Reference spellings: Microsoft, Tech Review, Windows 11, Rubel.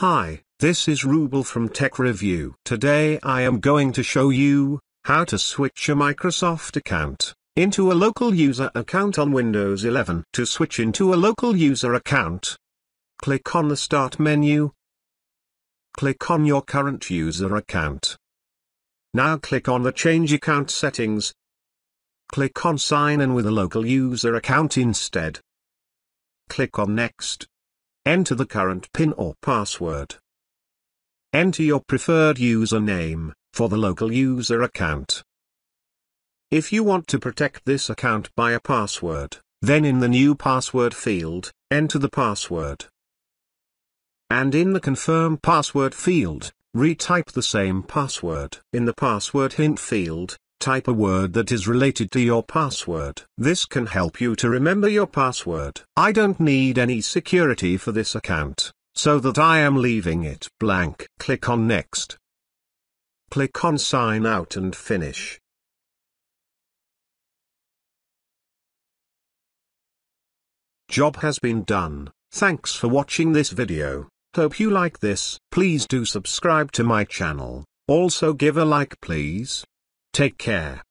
Hi, this is Rubel from Tech Review. Today I am going to show you how to switch a Microsoft account into a local user account on Windows 11. To switch into a local user account, click on the Start menu. Click on your current user account. Now click on the Change Account Settings. Click on Sign in with a local user account instead. Click on Next. Enter the current PIN or password. Enter your preferred username for the local user account. If you want to protect this account by a password, then in the New Password field, enter the password. And in the Confirm Password field, retype the same password. In the Password Hint field, type a word that is related to your password. This can help you to remember your password. I don't need any security for this account, so that I am leaving it blank. Click on Next. Click on Sign Out and Finish. Job has been done. Thanks for watching this video. Hope you like this. Please do subscribe to my channel. Also give a like please. Take care.